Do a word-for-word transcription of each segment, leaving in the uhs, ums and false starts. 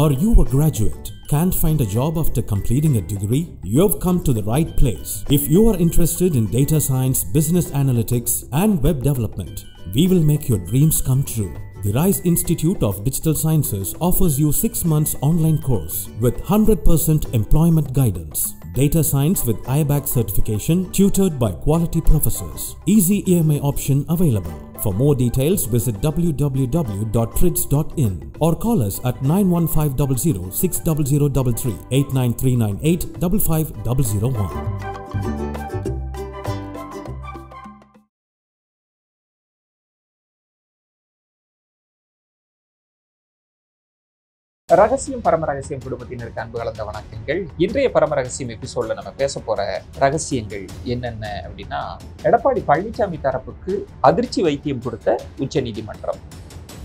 or you a graduate can't find a job after completing a degree, you have come to the right place. If you are interested in data science, business analytics and web development, we will make your dreams come true. The RISE Institute of Digital Sciences offers you six months online course with one hundred percent employment guidance. Data Science with I BAC certification, tutored by quality professors. Easy E M I option available. For more details, visit w w w dot trids dot in or call us at nine one five zero zero six zero zero three three eight nine three nine eight five five zero zero one. ரகசியம் பரம ரகசியம் குடும்பத்தினருக்கு அன்பு கலந்த வணக்கங்கள். இன்றைய பரம ரகசியம் எபிசோட்ல நம்ம பேச போற ரகசியங்கள் என்னென்ன அப்படின்னா, எடப்பாடி பழனிசாமி தரப்புக்கு அதிர்ச்சி வைத்தியம் கொடுத்த உச்ச நீதிமன்றம்,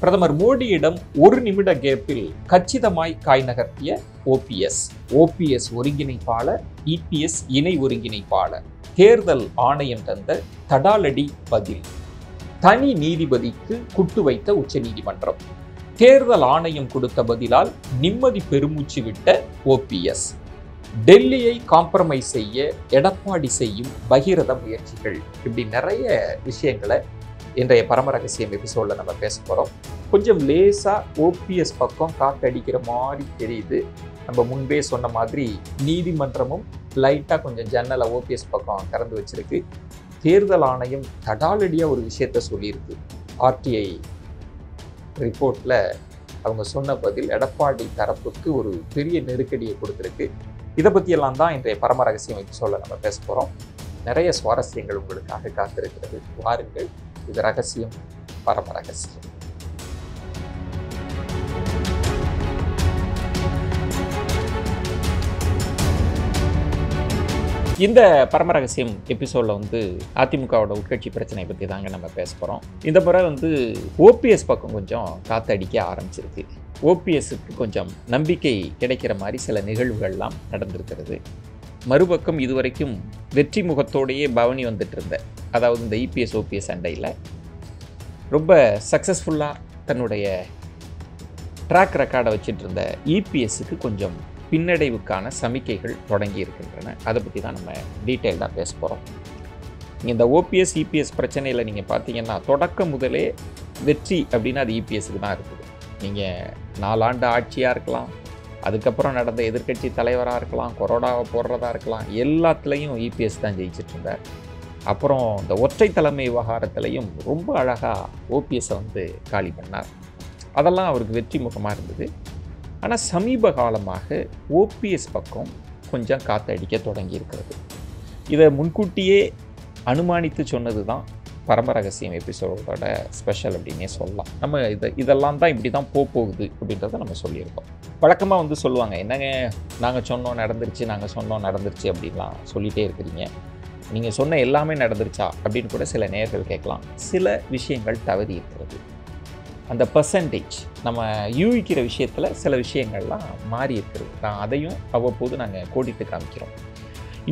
பிரதமர் மோடியிடம் ஒரு நிமிட கேப்பில் கச்சிதமாய் காய் நகர்த்திய ஓபிஎஸ், ஓபிஎஸ் ஒருங்கிணைப்பாளர், இபிஎஸ் இணை ஒருங்கிணைப்பாளர், தேர்தல் ஆணையம் தந்த தடாலடி பதில், தனி நீதிபதிக்கு குட்டு வைத்த உச்ச நீதிமன்றம், தேர்தல் ஆணையம் கொடுத்த பதிலால் நிம்மதி பெருமூச்சு விட்ட ஓபிஎஸ், டெல்லியை காம்ப்ரமைஸ் செய்ய எடப்பாடி செய்யும் பகிரத முயற்சிகள், இப்படி நிறைய விஷயங்களை இன்றைய பரம ரகசியம் எபிசோடில் நம்ம பேச போகிறோம். கொஞ்சம் லேசாக ஓபிஎஸ் பக்கம் காத்தடிக்கிற மாதிரி தெரியுது. நம்ம முன்பே சொன்ன மாதிரி நீதிமன்றமும் லைட்டாக கொஞ்சம் ஜன்னலை ஓபிஎஸ் பக்கம் திறந்து வச்சிருக்கு. தேர்தல் ஆணையம் தடாலடியாக ஒரு விஷயத்த சொல்லியிருக்கு. ஆர்டிஐ ரிப்போர்ட்டில் அவங்க சொன்ன பதில் எடப்பாடி தரப்புக்கு ஒரு பெரிய நெருக்கடியை கொடுத்துருக்கு. இதை பற்றியெல்லாம் தான் இன்றைய பரம ரகசியம் எபிசோடில் நம்ம பேச போகிறோம். நிறைய சுவாரஸ்யங்கள் உங்களுக்காக காத்திருக்கிறது. வாருங்கள், இது ரகசியம் பரம ரகசியம். இந்த பரம ரகசியம் எபிசோடில் வந்து அதிமுகவோட உட்கட்சி பிரச்சனை பற்றி தாங்க நம்ம பேச போகிறோம். இந்த முறை வந்து ஓபிஎஸ் பக்கம் கொஞ்சம் காத்தடிக்க ஆரம்பிச்சிருக்கு. ஓபிஎஸ்க்கு கொஞ்சம் நம்பிக்கை கிடைக்கிற மாதிரி சில நிகழ்வுகள்லாம் நடந்திருக்கிறது. மறுபக்கம் இதுவரைக்கும் வெற்றி முகத்தோடையே பவனி வந்துட்டு இருந்த, அதாவது இந்த இபிஎஸ் ஓபிஎஸ் சண்டையில் ரொம்ப சக்ஸஸ்ஃபுல்லாக தன்னுடைய ட்ராக் ரெக்கார்டை வச்சுட்டு இருந்த இபிஎஸ்க்கு கொஞ்சம் பின்னடைவுக்கான சமிக்கைகள் தொடங்கி இருக்கின்றன. அதை பற்றி தான் நம்ம டீட்டெயில்டாக பேச போகிறோம். இந்த ஓபிஎஸ் இபிஎஸ் பிரச்சனையில் நீங்கள் பார்த்தீங்கன்னா, தொடக்கம் முதலே வெற்றி அப்படின்னா அது இபிஎஸ்க்கு தான் இருக்குது. நீங்கள் நாலாண்டு ஆட்சியாக இருக்கலாம், அதுக்கப்புறம் நடந்த எதிர்க்கட்சி தலைவராக இருக்கலாம், கொரோடாவை போடுறதா இருக்கலாம், எல்லாத்துலேயும் இபிஎஸ் தான் ஜெயிச்சிட்டு இருந்தார். அப்புறம் இந்த ஒற்றை தலைமை விவகாரத்துலையும் ரொம்ப அழகாக ஓபிஎஸை வந்து காலி பண்ணார். அதெல்லாம் அவருக்கு வெற்றி முகமாக இருந்தது. ஆனால் சமீப காலமாக ஓபிஎஸ் பக்கம் கொஞ்சம் காத்தடிக்க தொடங்கியிருக்கிறது. இதை முன்கூட்டியே அனுமானித்து சொன்னது தான் பரம ரகசியம் எபிசோடோட ஸ்பெஷல் அப்படின்னே சொல்லலாம். நம்ம இதை இதெல்லாம் தான் இப்படி தான் போக போகுது அப்படின்றத நம்ம சொல்லியிருக்கோம். வழக்கமாக வந்து சொல்லுவாங்க, என்னங்க நாங்கள் சொன்னோம் நடந்துருச்சு, நாங்கள் சொன்னோம் நடந்துருச்சு அப்படின்லாம் சொல்லிகிட்டே இருக்கிறீங்க, நீங்கள் சொன்ன எல்லாமே நடந்துருச்சா அப்படின்னு கூட சில நேயர்கள் கேட்கலாம். சில விஷயங்கள் தவறி இருக்கிறது. அந்த பர்சன்டேஜ் நம்ம யூகிக்கிற விஷயத்தில் சில விஷயங்கள்லாம் மாறி இருக்கிறது தான். அதையும் அவ்வப்போது நாங்கள் கோடிட்டு காமிக்கிறோம்.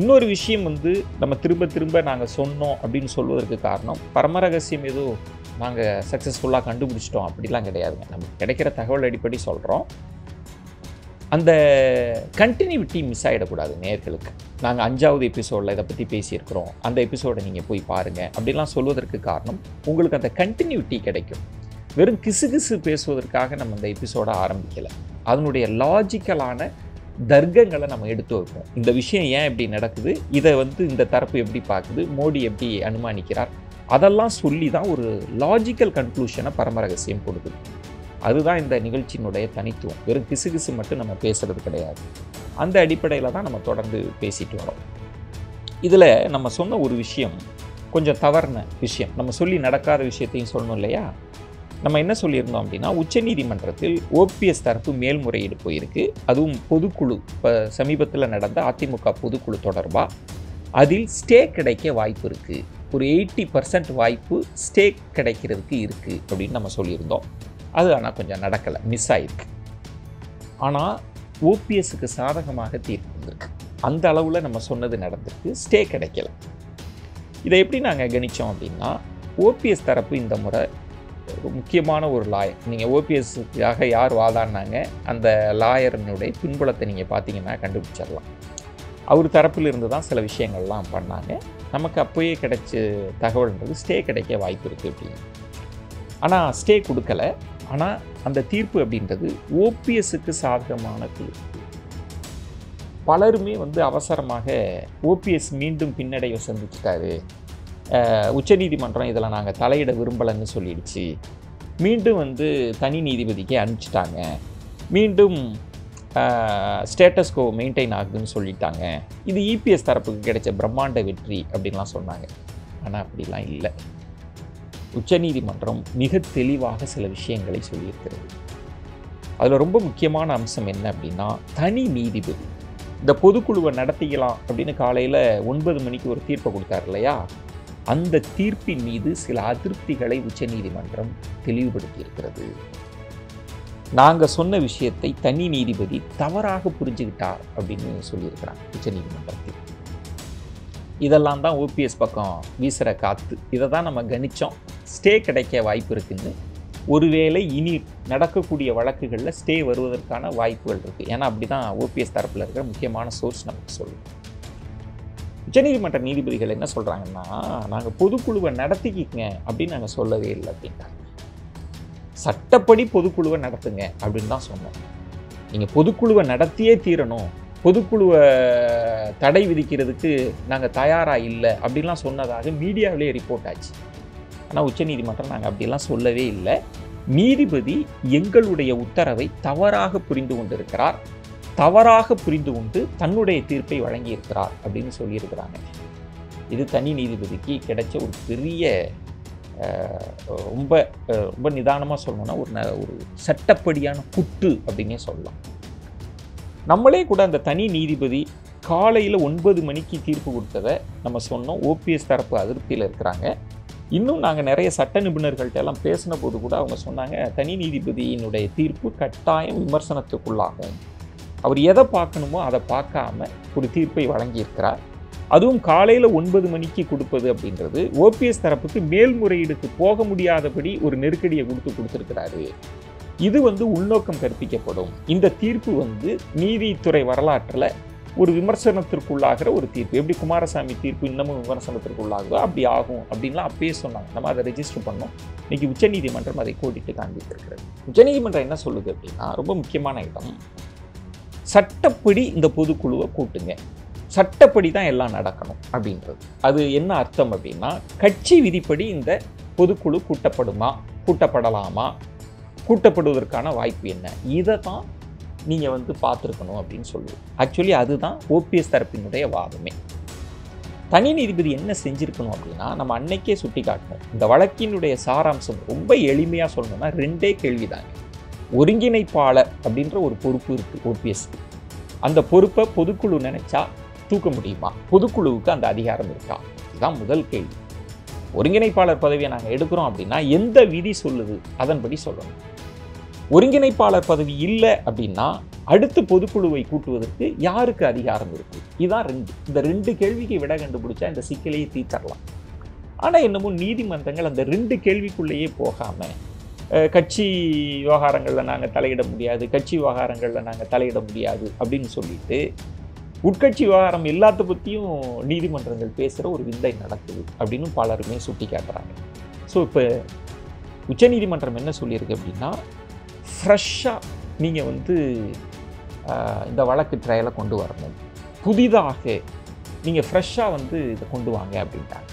இன்னொரு விஷயம் வந்து நம்ம திரும்ப திரும்ப நாங்கள் சொன்னோம் அப்படின்னு சொல்வதற்கு காரணம், பரம ரகசியம் ஏதோ நாங்கள் சக்ஸஸ்ஃபுல்லாக கண்டுபிடிச்சிட்டோம் அப்படிலாம் கிடையாதுங்க. நமக்கு கிடைக்கிற தகவல் அடிப்படி சொல்கிறோம். அந்த கண்டினியூட்டி மிஸ் ஆகிடக்கூடாது நேயர்களுக்கு. நாங்கள் அஞ்சாவது எபிசோடில் இதை பற்றி பேசியிருக்கிறோம், அந்த எபிசோடை நீங்கள் போய் பாருங்கள் அப்படிலாம் சொல்வதற்கு காரணம், உங்களுக்கு அந்த கண்டினியூட்டி கிடைக்கும். வெறும் கிசு கிசு பேசுவதற்காக நம்ம இந்த எபிசோடை ஆரம்பிக்கலை. அதனுடைய லாஜிக்கலான தர்க்கங்களை நம்ம எடுத்து வைப்போம். இந்த விஷயம் ஏன் இப்படி நடக்குது, இதை வந்து இந்த தரப்பு எப்படி பார்க்குது, மோடி எப்படி அனுமானிக்கிறார், அதெல்லாம் சொல்லி தான் ஒரு லாஜிக்கல் கன்க்ளூஷனை பரம ரகசியம் கொடுக்குது. அதுதான் இந்த நிகழ்ச்சியினுடைய தனித்துவம். வெறும் கிசு கிசு மட்டும் நம்ம பேசுகிறது கிடையாது. அந்த அடிப்படையில் தான் நம்ம தொடர்ந்து பேசிட்டு வரோம். இதில் நம்ம சொன்ன ஒரு விஷயம் கொஞ்சம் தவறான விஷயம். நம்ம சொல்லி நடக்காத விஷயத்தையும் சொல்லணும் இல்லையா? நம்ம என்ன சொல்லியிருந்தோம் அப்படின்னா, உச்சநீதிமன்றத்தில் ஓபிஎஸ் தரப்பு மேல்முறையீடு போயிருக்கு. அதுவும் பொதுக்குழு, இப்போ சமீபத்தில் நடந்த அதிமுக பொதுக்குழு தொடர்பாக அதில் ஸ்டே கிடைக்க வாய்ப்பு இருக்குது. ஒரு எயிட்டி பர்சன்ட் வாய்ப்பு ஸ்டே கிடைக்கிறதுக்கு இருக்குது அப்படின்னு நம்ம சொல்லியிருந்தோம். அது ஆனால் கொஞ்சம் நடக்கலை, மிஸ் ஆகிருக்கு. ஆனால் ஓபிஎஸ்க்கு சாதகமாக தீர்ப்பு வந்திருக்கு. அந்த அளவில் நம்ம சொன்னது நடந்திருக்கு, ஸ்டே கிடைக்கல. இதை எப்படி நாங்கள் கணித்தோம் அப்படின்னா, ஓபிஎஸ் தரப்பு இந்த முறை முக்கியமான ஒரு லாயர். நீங்கள் ஓபிஎஸ்க்காக யார் வாதாடினாங்க அந்த லாயரனுடைய பின்புலத்தை நீங்கள் பார்த்தீங்கன்னா கண்டுபிடிச்சிடலாம். அவர் தரப்பில் இருந்து தான் சில விஷயங்கள்லாம் பண்ணாங்க. நமக்கு அப்போயே கிடைச்ச தகவல்ன்றது ஸ்டே கிடைக்க வாய்ப்பு இருக்குது அப்படின்னு. ஆனால் ஸ்டே கொடுக்கலை. ஆனால் அந்த தீர்ப்பு அப்படின்றது ஓபிஎஸ்க்கு சாதகமான தீர்ப்பு. பலருமே வந்து அவசரமாக ஓபிஎஸ் மீண்டும் பின்னடைவை சந்திச்சிட்டாரு, உச்சநீதிமன்றம் இதில் நாங்கள் தலையிட விரும்பலைன்னு சொல்லிடுச்சு, மீண்டும் வந்து தனி நீதிபதிக்கு அனுப்பிச்சிட்டாங்க, மீண்டும் ஸ்டேட்டஸ் கோ மெயின்டைன் ஆகுதுன்னு சொல்லிட்டாங்க, இது இபிஎஸ் தரப்புக்கு கிடைச்ச பிரம்மாண்ட வெற்றி அப்படின்லாம் சொன்னாங்க. ஆனால் அப்படிலாம் இல்லை. உச்சநீதிமன்றம் மிக தெளிவாக சில விஷயங்களை சொல்லியிருக்கிறது. அதில் ரொம்ப முக்கியமான அம்சம் என்ன அப்படின்னா, தனி நீதிபதி இந்த பொதுக்குழுவை நடத்திக்கலாம் அப்படின்னு காலையில் ஒன்பது மணிக்கு ஒரு தீர்ப்பை கொடுத்தார் இல்லையா, அந்த தீர்ப்பின் மீது சில அதிருப்திகளை உச்சநீதிமன்றம் தெளிவுபடுத்தியிருக்கிறது. நாங்கள் சொன்ன விஷயத்தை தனி நீதிபதி தவறாக புரிஞ்சுக்கிட்டார் அப்படின்னு சொல்லியிருக்கிறாங்க உச்சநீதிமன்றத்தில். இதெல்லாம் தான் ஓபிஎஸ் பக்கம் வீசுகிற காற்று. இதை தான் நம்ம கணித்தோம், ஸ்டே கிடைக்க வாய்ப்பு இருக்குன்னு. ஒருவேளை இனி நடக்கக்கூடிய வழக்குகளில் ஸ்டே வருவதற்கான வாய்ப்புகள் இருக்குது. ஏன்னா அப்படி தான் ஓபிஎஸ் தரப்பில் இருக்கிற முக்கியமான சோர்ஸ் நமக்கு சொல்லுது. உச்சநீதிமன்ற நீதிபதிகள் என்ன சொல்கிறாங்கன்னா, நாங்கள் பொதுக்குழுவை நடத்திக்கிங்க அப்படின்னு நாங்கள் சொல்லவே இல்லை அப்படின்ட்டாங்க. சட்டப்படி பொதுக்குழுவை நடத்துங்க அப்படின்னு தான் சொன்னோம். நீங்கள் பொதுக்குழுவை நடத்தியே தீரணும், பொதுக்குழுவை தடை விதிக்கிறதுக்கு நாங்கள் தயாராக இல்லை அப்படின்லாம் சொன்னதாக மீடியாவிலே ரிப்போர்ட் ஆச்சு. ஆனால் உச்சநீதிமன்றம் நாங்கள் அப்படிலாம் சொல்லவே இல்லை, நீதிபதி எங்களுடைய உத்தரவை தவறாக புரிந்து கொண்டிருக்கிறார், தவறாக புரிந்து கொண்டு தன்னுடைய தீர்ப்பை வழங்கியிருக்கிறார் அப்படின்னு சொல்லியிருக்கிறாங்க. இது தனி நீதிபதிக்கு கிடைச்ச ஒரு பெரிய, ரொம்ப ரொம்ப நிதானமாக சொல்லணும்னா ஒரு ஒரு சட்டப்படியான குட்டு அப்படின்னே சொல்லலாம். நம்மளே கூட அந்த தனி நீதிபதி காலையில் ஒன்பது மணிக்கு தீர்ப்பு கொடுத்ததை நம்ம சொன்னோம், ஓபிஎஸ் தரப்பு அதிருப்தியில் இருக்கிறாங்க. இன்னும் நாங்கள் நிறைய சட்ட நிபுணர்கள்ட்டெல்லாம் பேசின போது கூட அவங்க சொன்னாங்க, தனி நீதிபதியினுடைய தீர்ப்பு கட்டாயம் விமர்சனத்துக்குள்ளாகும், அவர் எதை பார்க்கணுமோ அதை பார்க்காம ஒரு தீர்ப்பை வழங்கியிருக்கிறார், அதுவும் காலையில் ஒன்பது மணிக்கு கொடுப்பது அப்படின்றது ஓபிஎஸ் தரப்புக்கு மேல்முறையீடுக்கு போக முடியாதபடி ஒரு நெருக்கடியை கொடுத்து கொடுத்துருக்கிறாரு, இது வந்து உள்நோக்கம் கற்பிக்கப்படும், இந்த தீர்ப்பு வந்து நீதித்துறை வரலாற்றில் ஒரு விமர்சனத்திற்குள்ளாகிற ஒரு தீர்ப்பு, எப்படி குமாரசாமி தீர்ப்பு இன்னமும் விமர்சனத்திற்குள்ளாகுதோ அப்படி ஆகும் அப்படின்லாம் அப்பயே சொன்னாங்க. நம்ம அதை ரெஜிஸ்டர் பண்ணோம். இன்றைக்கி உச்சநீதிமன்றம் அதை கோடிட்டு காண்பித்திருக்கிறது. உச்சநீதிமன்றம் என்ன சொல்லுது அப்படின்னா, ரொம்ப முக்கியமான இடம், சட்டப்படி இந்த பொதுக்குழுவை கூட்டுங்க, சட்டப்படி தான் எல்லாம் நடக்கணும் அப்படின்றது. அது என்ன அர்த்தம் அப்படின்னா, கட்சி விதிப்படி இந்த பொதுக்குழு கூட்டப்படுமா, கூட்டப்படலாமா, கூட்டப்படுவதற்கான வாய்ப்பு என்ன, இதை தான் நீங்கள் வந்து பார்த்துருக்கணும் அப்படின்னு சொல்லுவோம். ஆக்சுவலி அதுதான் ஓபிஎஸ் தரப்பினுடைய வாதமே. தனி நீதிபதி என்ன செஞ்சுருக்கணும் அப்படின்னா, நம்ம அன்னைக்கே சுட்டி காட்டணும். இந்த வழக்கினுடைய சாராம்சம் ரொம்ப எளிமையாக சொல்லணும்னா ரெண்டே கேள்வி தாங்க. ஒருங்கிணைப்பாளர் அப்படின்ற ஒரு பொறுப்பு இருக்குது ஓபிஎஸ்க்கு, அந்த பொறுப்பை பொதுக்குழு நினச்சா தூக்க முடியுமா, பொதுக்குழுவுக்கு அந்த அதிகாரம் இருக்கா, இதுதான் முதல் கேள்வி. ஒருங்கிணைப்பாளர் பதவியை நாங்கள் எடுக்கிறோம் அப்படின்னா எந்த விதி சொல்லுது அதன்படி சொல்லணும். ஒருங்கிணைப்பாளர் பதவி இல்லை அப்படின்னா அடுத்து பொதுக்குழுவை கூட்டுவதற்கு யாருக்கு அதிகாரம் இருக்குது, இதான் ரெண்டு. இந்த ரெண்டு கேள்விக்கு விட கண்டுபிடிச்சா இந்த சிக்கலையே தீர்த்தரலாம். ஆனால் என்னமோ நீதிமன்றங்கள் அந்த ரெண்டு கேள்விக்குள்ளேயே போகாமல் கட்சி விவகாரங்களில் நாங்கள் தலையிட முடியாது, கட்சி விவகாரங்களில் நாங்கள் தலையிட முடியாது அப்படின்னு சொல்லிட்டு உட்கட்சி விவகாரம் எல்லாத்த பற்றியும் நீதிமன்றங்கள் பேசுகிற ஒரு விந்தை நடக்குது அப்படின்னு பலருமே சுட்டி காட்டுறாங்க. ஸோ இப்போ உச்சநீதிமன்றம் என்ன சொல்லியிருக்கு அப்படின்னா, ஃப்ரெஷ்ஷாக நீங்கள் வந்து இந்த வழக்கு ட்ரையலை கொண்டு வரணும், புதிதாக நீங்கள் ஃப்ரெஷ்ஷாக வந்து இதை கொண்டு வாங்க அப்படின்ட்டாங்க.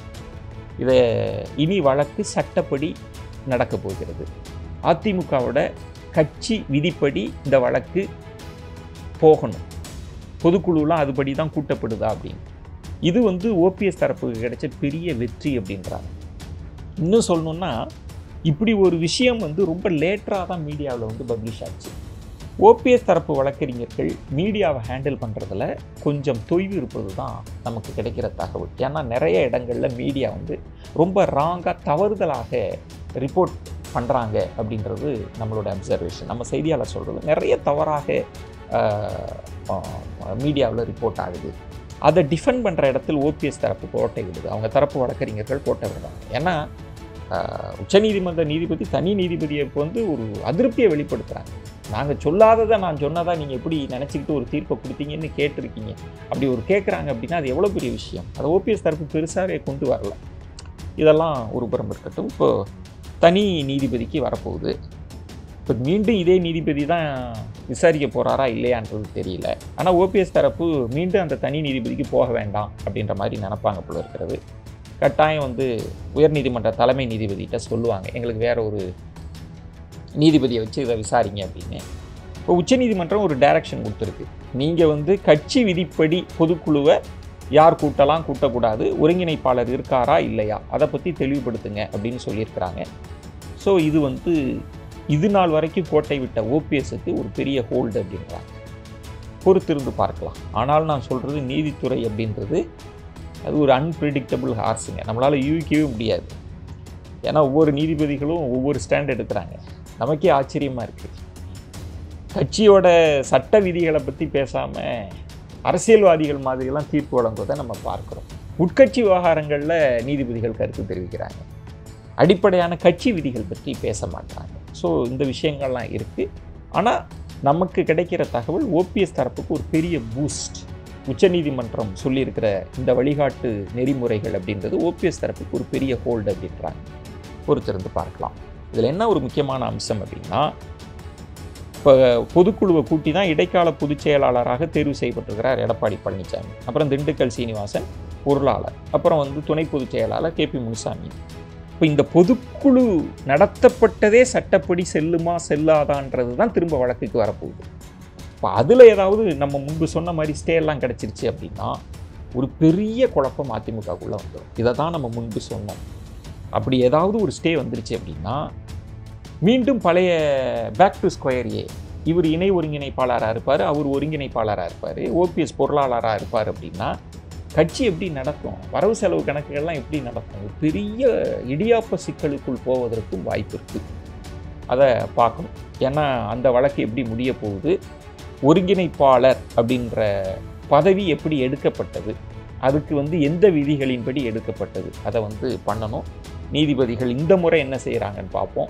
இதை இனி வழக்கு சட்டப்படி நடக்க போகிறது, அதிமுகவோட கட்சி விதிப்படி இந்த வழக்கு போகணும், பொதுக்குழுலாம் அதுபடி தான் கூட்டப்படுதா அப்படின்னு. இது வந்து ஓபிஎஸ் தரப்புக்கு கிடைச்ச பெரிய வெற்றி அப்படின்றாங்க. இன்னும் சொல்லணுன்னா இப்படி ஒரு விஷயம் வந்து ரொம்ப லேட்டராக தான் மீடியாவில் வந்து பப்ளிஷ் ஆச்சு. ஓபிஎஸ் தரப்பு வழக்கறிஞர்கள் மீடியாவை ஹேண்டில் பண்ணுறதுல கொஞ்சம் தொய்வு இருப்பது தான் நமக்கு கிடைக்கிற தகவல். ஏன்னா நிறைய இடங்களில் மீடியா வந்து ரொம்ப ராங்காக தவறுதலாக ரிப்போர்ட் பண்ணுறாங்க அப்படின்றது நம்மளோட அப்சர்வேஷன். நம்ம செய்தியாளர் சொல்கிறது நிறைய தவறாக மீடியாவில் ரிப்போர்ட் ஆகுது. அதை டிஃபெண்ட் பண்ணுற இடத்தில் ஓபிஎஸ் தரப்பு கோட்டை விடுது, அவங்க தரப்பு வழக்கறிஞர்கள் கோட்டை விடுறாங்க. ஏன்னா உச்சநீதிமன்ற நீதிபதி தனி நீதிபதியை வந்து ஒரு அதிருப்தியை வெளிப்படுத்துறாங்க. நாங்கள் சொல்லாததை நான் சொன்னதான் நீங்கள் எப்படி நினச்சிக்கிட்டு ஒரு தீர்ப்பை கொடுத்தீங்கன்னு கேட்டிருக்கீங்க. அப்படி ஒரு கேட்குறாங்க அப்படின்னா அது எவ்வளோ பெரிய விஷயம். அதை ஓபிஎஸ் தரப்பு பெருசாகவே கொண்டு வரல. இதெல்லாம் ஒரு புறம் இருக்கட்டும். இப்போ தனி நீதிபதிக்கு வரப்போகுது. இப்போ மீண்டும் இதே நீதிபதி தான் விசாரிக்க போகிறாரா இல்லையான்றது தெரியல. ஆனால் ஓபிஎஸ் தரப்பு மீண்டும் அந்த தனி நீதிபதிக்கு போக வேண்டாம் அப்படின்ற மாதிரி நினப்பாங்க போல இருக்கிறது. கட்டாயம் வந்து உயர்நீதிமன்ற தலைமை நீதிபதிகிட்ட சொல்லுவாங்க, எங்களுக்கு வேறு ஒரு நீதிபதியை வச்சு இதை விசாரிங்க அப்படின்னு. இப்போ உச்சநீதிமன்றம் ஒரு டைரக்ஷன் கொடுத்துருக்கு, நீங்கள் வந்து கட்சி விதிப்படி பொதுக்குழுவை யார் கூட்டலாம் கூட்டக்கூடாது, ஒருங்கிணைப்பாளர் இருக்காரா இல்லையா அதை பற்றி தெளிவுபடுத்துங்க அப்படின்னு சொல்லியிருக்கிறாங்க. ஸோ இது வந்து இது நாள் வரைக்கும் கோட்டை விட்ட ஓபிஎஸ்க்கு ஒரு பெரிய ஹோல்டு அப்படின்றாங்க. பொறுத்திருந்து பார்க்கலாம். ஆனால் நான் சொல்கிறது நீதித்துறை அப்படின்றது அது ஒரு அன்பிரிடிக்டபிள் ஹார்ஸுங்க. நம்மளால் யூகிக்கவே முடியாது. ஏன்னா ஒவ்வொரு நீதிபதிகளும் ஒவ்வொரு ஸ்டாண்ட் எடுக்கிறாங்க. நமக்கே ஆச்சரியமாக இருக்குது. கட்சியோட சட்ட விதிகளை பற்றி பேசாமல் அரசியல்வாதிகள் மாதிரியெல்லாம் தீர்ப்பு வழங்குவதை நம்ம பார்க்குறோம். உட்கட்சி விவகாரங்களில் நீதிபதிகள் கருத்து தெரிவிக்கிறாங்க, அடிப்படையான கட்சி விதிகள் பற்றி பேச மாட்டாங்க. ஸோ இந்த விஷயங்கள்லாம் இருக்குது. ஆனால் நமக்கு கிடைக்கிற தகவல் ஓபிஎஸ் தரப்புக்கு ஒரு பெரிய பூஸ்ட். உச்சநீதிமன்றம் சொல்லியிருக்கிற இந்த வழிகாட்டு நெறிமுறைகள் அப்படின்றது ஓபிஎஸ் தரப்புக்கு ஒரு பெரிய ஹோல்டு அப்படின்றாங்க. பொறுத்திருந்து பார்க்கலாம். இதில் என்ன ஒரு முக்கியமான அம்சம் அப்படின்னா, இப்போ பொதுக்குழுவை கூட்டி தான் இடைக்கால பொதுச் செயலாளராக தேர்வு செய்யப்பட்டிருக்கிறார் எடப்பாடி பழனிசாமி, அப்புறம் திண்டுக்கல் சீனிவாசன் பொருளாளர், அப்புறம் வந்து துணை பொதுச் செயலாளர் கே பி முனுசாமி. இப்போ இந்த பொதுக்குழு நடத்தப்பட்டதே சட்டப்படி செல்லுமா செல்லாதான்றது தான் திரும்ப வழக்குக்கு வரப்போகுது. இப்போ அதில் ஏதாவது நம்ம முன்பு சொன்ன மாதிரி ஸ்டேலாம் கிடச்சிருச்சு அப்படின்னா ஒரு பெரிய குழப்பம் அதிமுகக்குள்ளே வந்துடும். இதை தான் நம்ம முன்பு சொன்னோம். அப்படி ஏதாவது ஒரு ஸ்டே வந்துருச்சு அப்படின்னா மீண்டும் பழைய பேக் டு ஸ்கொயர் ஏ. இவர் இணை ஒருங்கிணைப்பாளராக இருப்பார், அவர் ஒருங்கிணைப்பாளராக இருப்பார், ஓபிஎஸ் பொருளாளராக இருப்பார். அப்படின்னா கட்சி எப்படி நடக்கும், வரவு செலவு கணக்குகள்லாம் எப்படி நடக்கும், ஒரு பெரிய இடியாப்ப சிக்கலுக்குள் போவதற்கும் வாய்ப்பு இருக்குது. அதை பார்க்கணும். ஏன்னா அந்த வழக்கு எப்படி முடிய போகுது, ஒருங்கிணைப்பாளர் அப்படின்ற பதவி எப்படி எடுக்கப்பட்டது, அதுக்கு வந்து எந்த விதிகளின்படி எடுக்கப்பட்டது, அதை வந்து பண்ணணும். நீதிபதிகள் இந்த முறை என்ன செய்கிறாங்கன்னு பார்ப்போம்.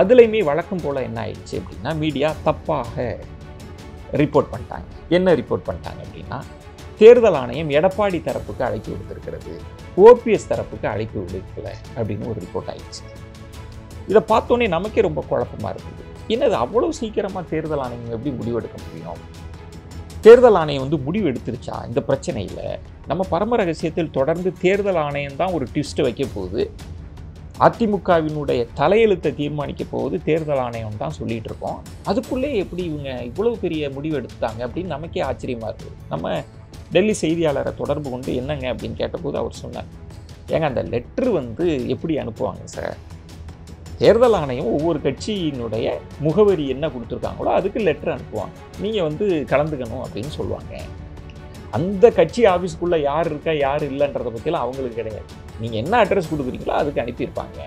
அதுலேயுமே வழக்கம் போல் என்ன ஆயிடுச்சு அப்படின்னா, மீடியா தப்பாக ரிப்போர்ட் பண்ணிட்டாங்க. என்ன ரிப்போர்ட் பண்ணிட்டாங்க அப்படின்னா, தேர்தல் ஆணையம் எடப்பாடி தரப்புக்கு அழைப்பு விடுத்திருக்கிறது, ஓபிஎஸ் தரப்புக்கு அழைப்பு விடுக்கல அப்படின்னு ஒரு ரிப்போர்ட் ஆயிடுச்சு. இதை பார்த்தோன்னே நமக்கே ரொம்ப குழப்பமாக இருக்குது. என்னது அவ்வளோ சீக்கிரமாக தேர்தல் ஆணையம் எப்படி முடிவெடுக்க முடியும்? தேர்தல் ஆணையம் வந்து முடிவு எடுத்துருச்சா இந்த பிரச்சனையில்? நம்ம பரம ரகசியத்தில் தொடர்ந்து தேர்தல் ஆணையம் தான் ஒரு ட்விஸ்ட்டு வைக்க போகுது, அதிமுகவினுடைய தலையெழுத்தை தீர்மானிக்க போகுது தேர்தல் ஆணையம் தான் சொல்லிகிட்டு இருக்கோம். அதுக்குள்ளே எப்படி இவங்க இவ்வளோ பெரிய முடிவு எடுத்துட்டாங்க அப்படின்னு நமக்கே ஆச்சரியமாக இருக்குது. நம்ம டெல்லி செய்தியாளரை தொடர்பு கொண்டு என்னங்க அப்படின்னு கேட்டபோது அவர் சொன்னார், ஏங்க அந்த லெட்ரு வந்து எப்படி அனுப்புவாங்க சார்? தேர்தல் ஆணையம் ஒவ்வொரு கட்சியினுடைய முகவரி என்ன கொடுத்துருக்காங்களோ அதுக்கு லெட்ரு அனுப்புவாங்க, நீங்கள் வந்து கலந்துக்கணும் அப்படின்னு சொல்லுவாங்க. அந்த கட்சி ஆஃபீஸ்க்குள்ளே யார் இருக்கா யார் இல்லைன்றதை பற்றிலாம் அவங்களுக்கு கிடையாது. நீங்கள் என்ன அட்ரஸ் கொடுக்குறீங்களோ அதுக்கு அனுப்பியிருப்பாங்க.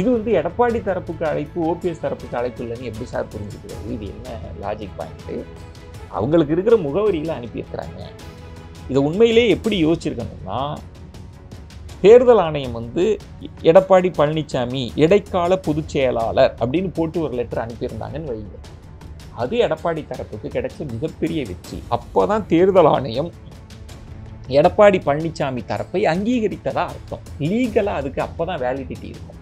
இது வந்து எடப்பாடி தரப்புக்கு அழைப்பு ஓபிஎஸ் தரப்புக்கு அழைப்பு இல்லைன்னு எப்படி சார் புரிஞ்சுக்கிறது? இது என்ன லாஜிக் பாயிண்ட்டு? அவங்களுக்கு இருக்கிற முகவரியில் அனுப்பியிருக்கிறாங்க. இதை உண்மையிலே எப்படி யோசிச்சிருக்கணும்னா, தேர்தல் ஆணையம் வந்து எடப்பாடி பழனிசாமி இடைக்கால பொதுச் செயலாளர் அப்படின்னு போட்டு ஒரு லெட்டர் அனுப்பியிருந்தாங்கன்னு வைங்க, அது எடப்பாடி தரப்புக்கு கிடைச்ச மிகப்பெரிய வெற்றி. அப்போ தான் தேர்தல் ஆணையம் எடப்பாடி பழனிசாமி தரப்பை அங்கீகரித்ததாக அர்த்தம். லீகலாக அதுக்கு அப்போ தான் வேலிடிட்டி இருக்கும்.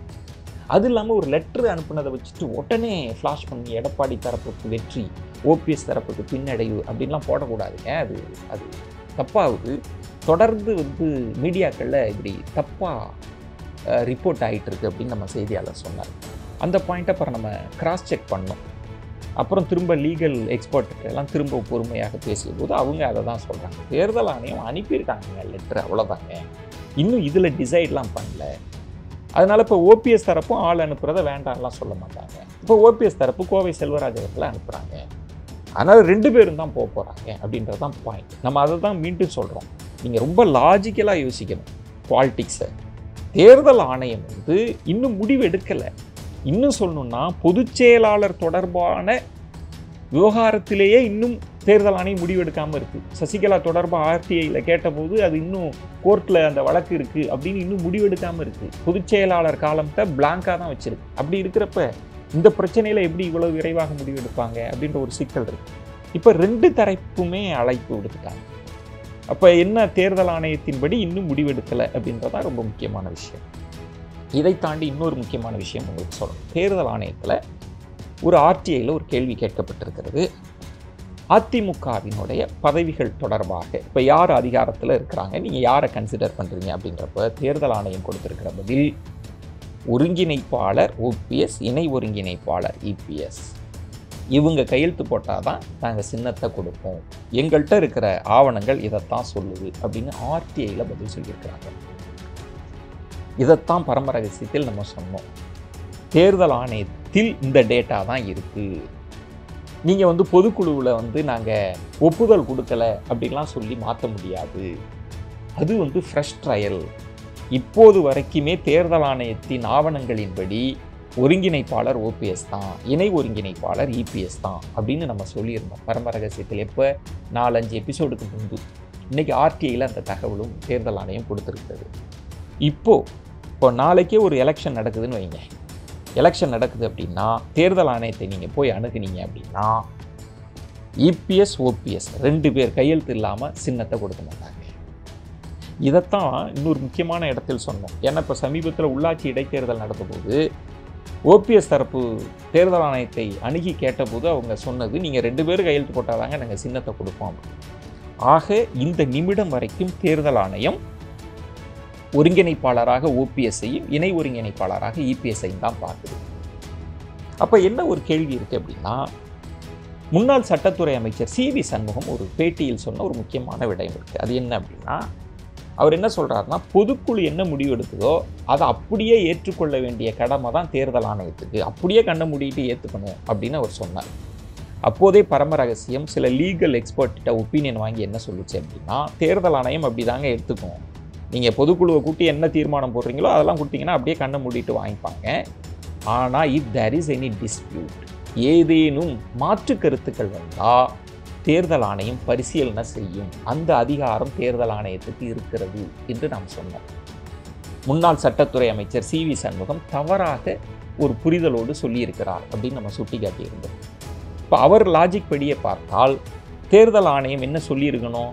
அது இல்லாமல் ஒரு லெட்ரு அனுப்புனதை வச்சுட்டு உடனே ஃப்ளாஷ் பண்ணி எடப்பாடி தரப்புக்கு வெற்றி ஓபிஎஸ் தரப்புக்கு பின்னடைவு அப்படின்லாம் போடக்கூடாதுங்க. அது அது தப்பாகுது. தொடர்ந்து வந்து மீடியாக்களில் இப்படி தப்பாக ரிப்போர்ட் ஆகிட்டு இருக்கு அப்படின்னு நம்ம செய்தியாளர் சொன்னார். அந்த பாயிண்ட்டை அப்புறம் நம்ம கிராஸ் செக் பண்ணோம். அப்புறம் திரும்ப லீகல் எக்ஸ்பர்ட்டெல்லாம் திரும்ப பொறுமையாக பேசிய போது அவங்க அதை தான் சொல்கிறாங்க, தேர்தல் ஆணையம் அனுப்பியிருக்காங்க லெட்ரு, அவ்வளோதாங்க, இன்னும் இதில் டிசைட்லாம் பண்ணல. அதனால இப்ப O P S தரப்பும் ஆள் அனுப்புறத வேண்டாம்லாம் சொல்ல மாட்டாங்க. இப்ப O P S தரப்பு கோவை செல்வராஜ் அவர்கள அனுப்புறாங்க. அதனால ரெண்டு பேரும் தான் போக போறாங்க அப்படின்றது தான் பாயிண்ட். நம்ம அதை தான் மீண்டும் சொல்றோம். நீங்க ரொம்ப லாஜிக்கலா யோசிக்கணும் பாலிடிக்ஸ். தேர்தல் ஆணையம் வந்து இன்னும் முடிவு எடுக்கல. இன்னும் சொல்லணும்னா பொதுச் செயலாளர் தொடர்பான விவகாரத்திலேயே இன்னும் தேர்தல் ஆணையம் முடிவெடுக்காமல் இருக்குது. சசிகலா தொடர்பாக ஆர்டிஐயில் கேட்டபோது அது இன்னும் கோர்ட்டில் அந்த வழக்கு இருக்குது அப்படின்னு இன்னும் முடிவெடுக்காமல் இருக்குது. பொதுச் செயலாளர் காலத்தை பிளாங்காக தான் வச்சுருக்கு. அப்படி இருக்கிறப்ப இந்த பிரச்சனையில் எப்படி இவ்வளோ விரைவாக முடிவெடுப்பாங்க அப்படின்ற ஒரு சிக்கல் இருக்குது. இப்போ ரெண்டு தரப்புமே அழைப்பு விடுத்துட்டாங்க. அப்போ என்ன தேர்தல் ஆணையத்தின்படி இன்னும் முடிவெடுக்கலை அப்படின்றதான் ரொம்ப முக்கியமான விஷயம். இதை தாண்டி இன்னொரு முக்கியமான விஷயம் உங்களுக்கு சொல்லணும். தேர்தல் ஆணையத்தில் ஒரு ஆர்டிஐயில் ஒரு கேள்வி கேட்கப்பட்டிருக்கிறது. அதிமுகவினுடைய பதவிகள் தொடர்பாக இப்போ யார் அதிகாரத்தில் இருக்கிறாங்க, நீங்கள் யாரை கன்சிடர் பண்ணுறீங்க அப்படின்றப்ப தேர்தல் ஆணையம் கொடுத்துருக்கிற பதில் ஒருங்கிணைப்பாளர் O P S, இணை ஒருங்கிணைப்பாளர் E P S, இவங்க கையெழுத்து போட்டால் தான் நாங்கள் சின்னத்தை கொடுப்போம், எங்கள்கிட்ட இருக்கிற ஆவணங்கள் இதைத்தான் சொல்லுது அப்படின்னு ஆர்டிஐயில் பதில் சொல்லியிருக்கிறாங்க. இதைத்தான் பரம ரகசியத்தில் நம்ம சொன்னோம். தேர்தல் ஆணையத்தில் இந்த டேட்டா தான் இருக்குது, நீங்கள் வந்து பொதுக்குழுவில் வந்து நாங்கள் ஒப்புதல் கொடுக்கலை அப்படின்லாம் சொல்லி மாற்ற முடியாது, அது வந்து ஃப்ரெஷ் ட்ரையல். இப்போது வரைக்குமே தேர்தல் ஆணையத்தின் ஆவணங்களின்படி ஒருங்கிணைப்பாளர் O P S தான், இணை ஒருங்கிணைப்பாளர் E P S தான் அப்படின்னு நம்ம சொல்லியிருந்தோம் பரம ரகசியத்தில் எப்போ நாலஞ்சு எபிசோடுக்கு முன்பு. இன்றைக்கி ஆர்டிஐயில் அந்த தகவலும் தேர்தல் ஆணையம் கொடுத்துருக்கிறது. இப்போது இப்போ நாளைக்கே ஒரு எலெக்ஷன் நடக்குதுன்னு வைங்க. எலெக்ஷன் நடக்குது அப்படின்னா தேர்தல் ஆணையத்தை நீங்கள் போய் அணுகுனீங்க அப்படின்னா E P S O P S ரெண்டு பேர் கையெழுத்து இல்லாமல் சின்னத்தை கொடுக்க மாட்டாங்க. இதைத்தான் இன்னொரு முக்கியமான இடத்தில் சொன்னோம். ஏன்னா இப்போ சமீபத்தில் உள்ளாட்சி இடைத்தேர்தல் நடந்தபோது O P S தரப்பு தேர்தல் ஆணையத்தை அணுகி கேட்டபோது அவங்க சொன்னது, நீங்கள் ரெண்டு பேர் கையெழுத்து போட்டால் தாங்க நாங்கள் சின்னத்தை கொடுப்போம். ஆக இந்த நிமிடம் வரைக்கும் தேர்தல் ஆணையம் ஒருங்கிணைப்பாளராக O P S ஐயும் இணை ஒருங்கிணைப்பாளராக E P S ஐயும் தான் பார்க்குது. அப்போ என்ன ஒரு கேள்வி இருக்குது அப்படின்னா, முன்னாள் சட்டத்துறை அமைச்சர் சி வி சண்முகம் ஒரு பேட்டியில் சொன்ன ஒரு முக்கியமான விடயம் இருக்குது. அது என்ன அப்படின்னா, அவர் என்ன சொல்கிறாருன்னா, பொதுக்குழு என்ன முடிவு எடுக்குதோ அதை அப்படியே ஏற்றுக்கொள்ள வேண்டிய கடமை தான் தேர்தல் ஆணையத்துக்கு, அப்படியே கண்ண மூடிட்டு ஏற்றுக்கணும் அப்படின்னு அவர் சொன்னார். அப்போதே பரம ரகசியம் சில லீகல் எக்ஸ்பர்ட்டிட்ட ஒப்பீனியன் வாங்கி என்ன சொல்லிச்சு அப்படின்னா, தேர்தல் ஆணையம் அப்படி தாங்க எடுத்துக்கும், நீங்கள் பொதுக்குழுவை கூட்டி என்ன தீர்மானம் போடுறீங்களோ அதெல்லாம் கொடுத்தீங்கன்னா அப்படியே கண்ணை மூடிட்டு வாங்கிப்பாங்க. ஆனால் if there is any dispute, ஏதேனும் மாற்று கருத்துக்கள் வந்தால் தேர்தல் ஆணையம் பரிசீலனை செய்யும், அந்த அதிகாரம் தேர்தல் ஆணையத்துக்கு இருக்கிறது என்று நாம் சொன்னோம். முன்னாள் சட்டத்துறை அமைச்சர் சி வி சண்முகம் தவறாக ஒரு புரிதலோடு சொல்லியிருக்கிறார் அப்படின்னு நம்ம சுட்டி காட்டியிருந்தோம். இப்போ அவர் லாஜிக் படியே பார்த்தால் தேர்தல் ஆணையம் என்ன சொல்லியிருக்கணும்,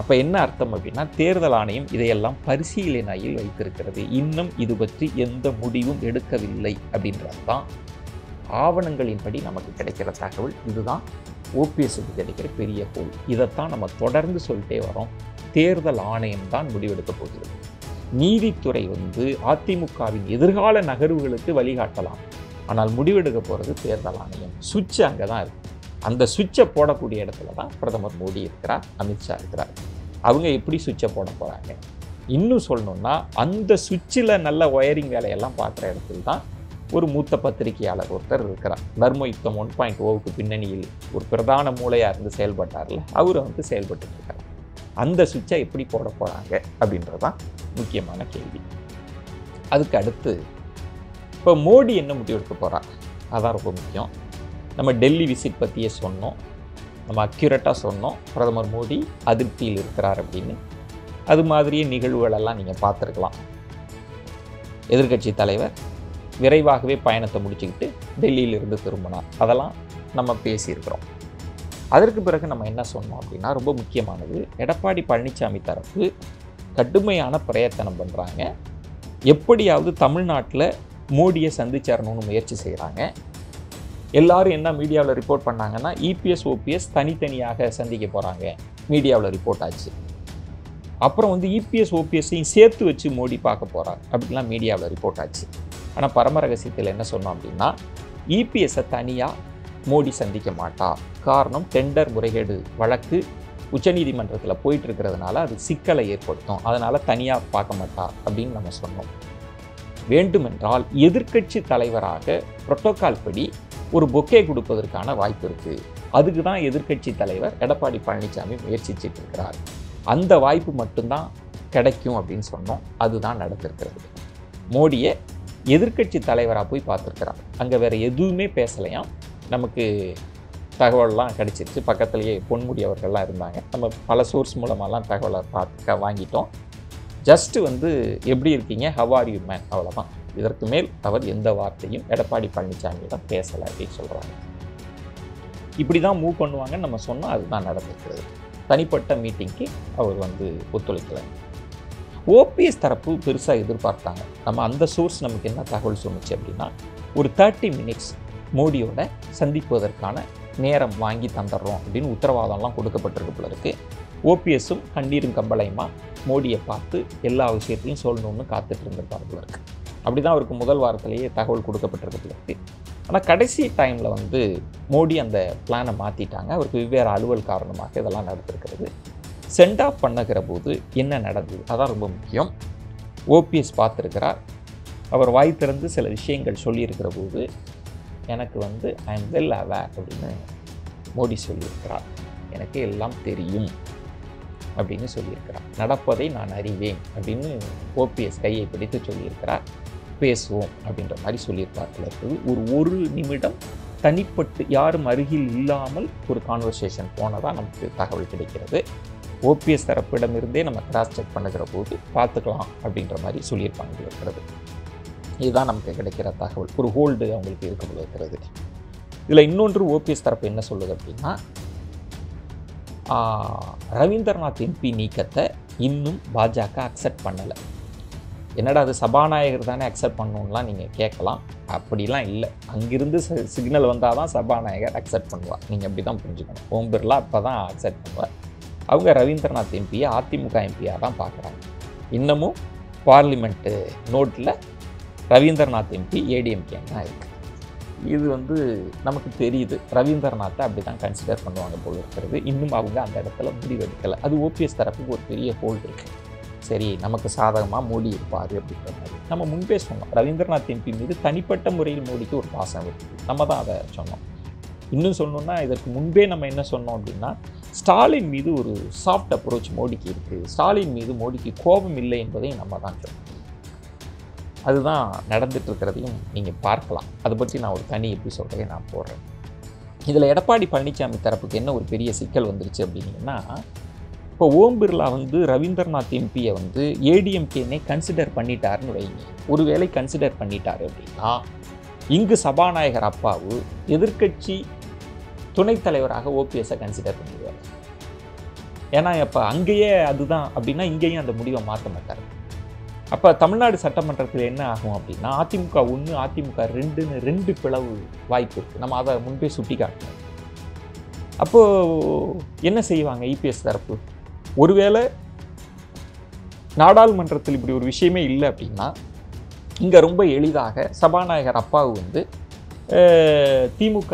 அப்போ என்ன அர்த்தம் அப்படின்னா, தேர்தல் ஆணையம் இதையெல்லாம் பரிசீலனையில் வைத்திருக்கிறது, இன்னும் இது பற்றி எந்த முடிவும் எடுக்கவில்லை அப்படின்றது தான் ஆவணங்களின்படி நமக்கு கிடைக்கிற தகவல். இதுதான் O P S க்கு கிடைக்கிற பெரிய கோல். இதைத்தான் நம்ம தொடர்ந்து சொல்லிட்டே வரோம். தேர்தல் ஆணையம் தான் முடிவெடுக்க போகிறது. நீதித்துறை வந்து அதிமுகவின் எதிர்கால நகர்வுகளுக்கு வழிகாட்டலாம், ஆனால் முடிவெடுக்க போகிறது தேர்தல் ஆணையம். சுவிட்ச் அங்கே தான் இருக்குது. அந்த சுவிட்சை போடக்கூடிய இடத்துல தான் பிரதமர் மோடி இருக்கிறார், அமித்ஷா இருக்கிறார். அவங்க எப்படி சுவிட்சை போட போகிறாங்க, இன்னும் சொல்லணுன்னா அந்த சுவிட்சில் நல்ல ஒயரிங் வேலையெல்லாம் பார்க்குற இடத்துல தான் ஒரு மூத்த பத்திரிகையாளர் ஒருத்தர் இருக்கிறார். தர்மயுத்தம் ஒன் பாயிண்ட் ஓவுக்கு பின்னணியில் ஒரு பிரதான மூளையாக இருந்து செயல்பட்டார்ல, அவர் வந்து செயல்பட்டுருக்கார். அந்த சுவிட்சை எப்படி போட போகிறாங்க அப்படின்றது தான் முக்கியமான கேள்வி. அதுக்கு அடுத்து இப்போ மோடி என்ன முடிவு எடுக்க போகிறார், அதான் ரொம்ப முக்கியம். நம்ம டெல்லி விசிட் பற்றியே சொன்னோம், நம்ம அக்யூரேட்டாக சொன்னோம். பிரதமர் மோடி அதிருப்தியில் இருக்கிறார் அப்படின்னு அது மாதிரியே நிகழ்வுகளெல்லாம் நீங்கள் பார்த்துருக்கலாம். எதிர்கட்சி தலைவர் விரைவாகவே பயணத்தை முடிச்சுக்கிட்டு டெல்லியிலிருந்து திரும்பினார், அதெல்லாம் நம்ம பேசியிருக்கிறோம். அதற்கு பிறகு நம்ம என்ன சொன்னோம் அப்படின்னா, ரொம்ப முக்கியமானது, எடப்பாடி பழனிசாமி தரப்பு கடுமையான பிரயத்தனம் பண்ணுறாங்க, எப்படியாவது தமிழ்நாட்டில் மோடியை சந்திச்சரணும்னு முயற்சி செய்கிறாங்க. எல்லாரும் என்ன மீடியாவில் ரிப்போர்ட் பண்ணாங்கன்னா இபிஎஸ் ஓபிஎஸ் தனித்தனியாக சந்திக்க போகிறாங்க, மீடியாவில் ரிப்போர்ட் ஆச்சு. அப்புறம் வந்து இபிஎஸ் ஓபிஎஸ்ஸையும் சேர்த்து வச்சு மோடி பார்க்க போகிறார் அப்படின்லாம் மீடியாவில் ரிப்போர்ட் ஆச்சு. ஆனால் பரமரகசியத்தில் என்ன சொன்னோம் அப்படின்னா, இபிஎஸ்ஸை தனியாக மோடி சந்திக்க மாட்டார். காரணம், டெண்டர் முறைகேடு வழக்கு உச்சநீதிமன்றத்தில் போயிட்டு இருக்கிறதுனால அது சிக்கலை ஏற்படுத்தும், அதனால் தனியாக பார்க்க மாட்டார் அப்படின்னு நம்ம சொன்னோம். வேண்டுமென்றால் எதிர்க்கட்சி தலைவராக புரோட்டோக்கால் படி ஒரு பொக்கே கொடுப்பதற்கான வாய்ப்பு இருக்குது. அதுக்கு தான் எதிர்க்கட்சி தலைவர் எடப்பாடி பழனிசாமி முயற்சிச்சுட்டு இருக்கிறார். அந்த வாய்ப்பு மட்டும்தான் கிடைக்கும் அப்படின்னு சொன்னோம். அதுதான் நடந்திருக்கிறது. மோடியை எதிர்க்கட்சி தலைவராக போய் பார்த்துருக்கிறார். அங்கே வேறு எதுவுமே பேசலையாம். நமக்கு தகவலெலாம் கிடச்சிருச்சு. பக்கத்துலேயே பொன்முடி அவர்கள்லாம் இருந்தாங்க. நம்ம பல சோர்ஸ் மூலமாகலாம் தகவலை பார்த்து வாங்கிட்டோம். ஜஸ்ட்டு வந்து எப்படி இருக்கீங்க, ஹவ் ஆர் யூ மேன், அவ்வளோதான். இதற்கு மேல் அவர் எந்த வார்த்தையும் எடப்பாடி பழனிசாமியிடம் பேசலை அப்படின்னு சொல்கிறாங்க. இப்படி தான் மூவ் பண்ணுவாங்கன்னு நம்ம சொன்னால் அதுதான் நடந்திருக்கிறது. தனிப்பட்ட மீட்டிங்க்கு அவர் வந்து ஒத்துழைக்கலை. ஓபிஎஸ் தரப்பு பெருசாக எதிர்பார்த்தாங்க. நம்ம அந்த சோர்ஸ் நமக்கு என்ன தகவல் சொன்னிச்சு அப்படின்னா, ஒரு தேர்ட்டி மினிட்ஸ் மோடியோட சந்திப்பதற்கான நேரம் வாங்கி தந்துடுறோம் அப்படின்னு உத்தரவாதம்லாம் கொடுக்கப்பட்டிருக்குள்ள இருக்குது. ஓபிஎஸும் கண்ணீரும் கம்பளையுமா மோடியை பார்த்து எல்லா விஷயத்தையும் சொல்லணும்னு காத்துட்டு இருந்திருப்பாருக்குள்ள இருக்குது. அப்படி தான் அவருக்கு முதல் வாரத்திலேயே தகவல் கொடுக்கப்பட்டிருக்குள்ள இருக்குது. ஆனால் கடைசி டைமில் வந்து மோடி அந்த பிளானை மாற்றிட்டாங்க. அவருக்கு வெவ்வேறு அலுவல் காரணமாக இதெல்லாம் நடந்திருக்கிறது. சென்ட் ஆஃப் பண்ணுகிற போது என்ன நடந்தது அதான் ரொம்ப முக்கியம். ஓபிஎஸ் பார்த்துருக்கிறார். அவர் வாய் திறந்து சில விஷயங்கள் சொல்லியிருக்கிற போது எனக்கு வந்து ஐ எம் வெல் அவேர் அப்படின்னு மோடி சொல்லியிருக்கிறார். எனக்கு எல்லாம் தெரியும் அப்படின்னு சொல்லியிருக்கிறார். நடப்பதை நான் அறிவேன் அப்படின்னு ஓபிஎஸ் கையை பிடித்து சொல்லியிருக்கிறார். பேசுவோம் அப்படின்ற மாதிரி சொல்லியிருக்கார்கள். ஒரு ஒரு நிமிடம் தனிப்பட்டு யாரும் அருகில் இல்லாமல் ஒரு கான்வர்சேஷன் போனதாக நமக்கு தகவல் கிடைக்கிறது. ஓபிஎஸ் தரப்பிடமிருந்தே நம்ம கிராஸ் செக் பண்ணுகிற போது பார்த்துக்கலாம் அப்படின்ற மாதிரி சொல்லியிருப்பாங்க இருக்கிறது. இதுதான் நமக்கு கிடைக்கிற தகவல். ஒரு ஹோல்டு அவங்களுக்கு இருக்க இருக்கிறது. இதில் இன்னொன்று ஓபிஎஸ் தரப்பு என்ன சொல்லுது அப்படின்னா, ரவீந்திரநாத் எம்பி நீக்கத்தை இன்னும் பாஜக அக்செப்ட் பண்ணலை. என்னடா அது சபாநாயகர் தானே அக்செப்ட் பண்ணணும்லாம் நீங்கள் கேட்கலாம். அப்படிலாம் இல்லை. அங்கிருந்து சிக்னல் வந்தால் தான் சபாநாயகர் அக்செப்ட் பண்ணுவார். நீங்கள் அப்படி தான் புரிஞ்சுக்கணும். ஓம் பிர்லா அப்போ தான் அக்செப்ட் பண்ணுவார். அவங்க ரவீந்திரநாத் எம்பியை அதிமுக எம்பியாக தான் பார்க்குறாங்க. இன்னமும் பார்லிமெண்ட்டு நோட்டில் ரவீந்திரநாத் எம்பி ஏடிஎம்கே தான் இருக்குது. இது வந்து நமக்கு தெரியுது. ரவீந்திரநாத்தை அப்படி தான் கன்சிடர் பண்ணுவாங்க போல் இருக்கிறது. இன்னும் அவங்க அந்த இடத்துல முடிவெடுக்கலை. அது ஓபிஎஸ் தரப்புக்கு ஒரு பெரிய ஹோல்டு இருக்குது. சரி, நமக்கு சாதகமாக மோடி இருப்பார் அப்படின்ற மாதிரி நம்ம முன்பே சொன்னோம். ரவீந்திரநாத் எம்பி மீது தனிப்பட்ட முறையில் மோடிக்கு ஒரு பாசம் இருக்குது. நம்ம தான் அதை சொன்னோம். இன்னும் சொன்னோன்னா, இதற்கு முன்பே நம்ம என்ன சொன்னோம் அப்படின்னா, ஸ்டாலின் மீது ஒரு சாஃப்ட் அப்ரோச் மோடிக்கு இருக்குது. ஸ்டாலின் மீது மோடிக்கு கோபம் இல்லை என்பதையும் நம்ம தான் சொன்னோம். அதுதான் நடந்துகிட்ருக்கிறதையும் நீங்கள் பார்க்கலாம். அதை பற்றி நான் ஒரு தனி எபிசோடையே நான் போடுறேன். இதில் எடப்பாடி பழனிசாமி தரப்புக்கு என்ன ஒரு பெரிய சிக்கல் வந்துருச்சு அப்படின்னா, இப்போ ஓம் பிர்லா வந்து ரவீந்திரநாத் எம்பியை வந்து ஏடிஎம்கேனே கன்சிடர் பண்ணிட்டாருன்னு வைங்க. ஒருவேளை கன்சிடர் பண்ணிட்டார் அப்படின்னா, இங்கு சபாநாயகர் அப்பாவு எதிர்கட்சி துணைத் தலைவராக ஓபிஎஸை கன்சிடர் பண்ணிடுவார். ஏன்னா இப்போ அங்கேயே அதுதான் அப்படின்னா இங்கேயும் அந்த முடிவை மாற்ற மாட்டார். அப்போ தமிழ்நாடு சட்டமன்றத்தில் என்ன ஆகும் அப்படின்னா, அதிமுக ஒன்று அதிமுக ரெண்டுன்னு ரெண்டு பிளவு வாய்ப்பு இருக்குது. நம்ம அதை முன்பே சுட்டி காட்டணும். அப்போது என்ன செய்வாங்க இபிஎஸ் தரப்பு? ஒருவேளை நாடாளுமன்றத்தில் இப்படி ஒரு விஷயமே இல்லை அப்படின்னா, இங்கே ரொம்ப எளிதாக சபாநாயகர் அப்பாவு வந்து திமுக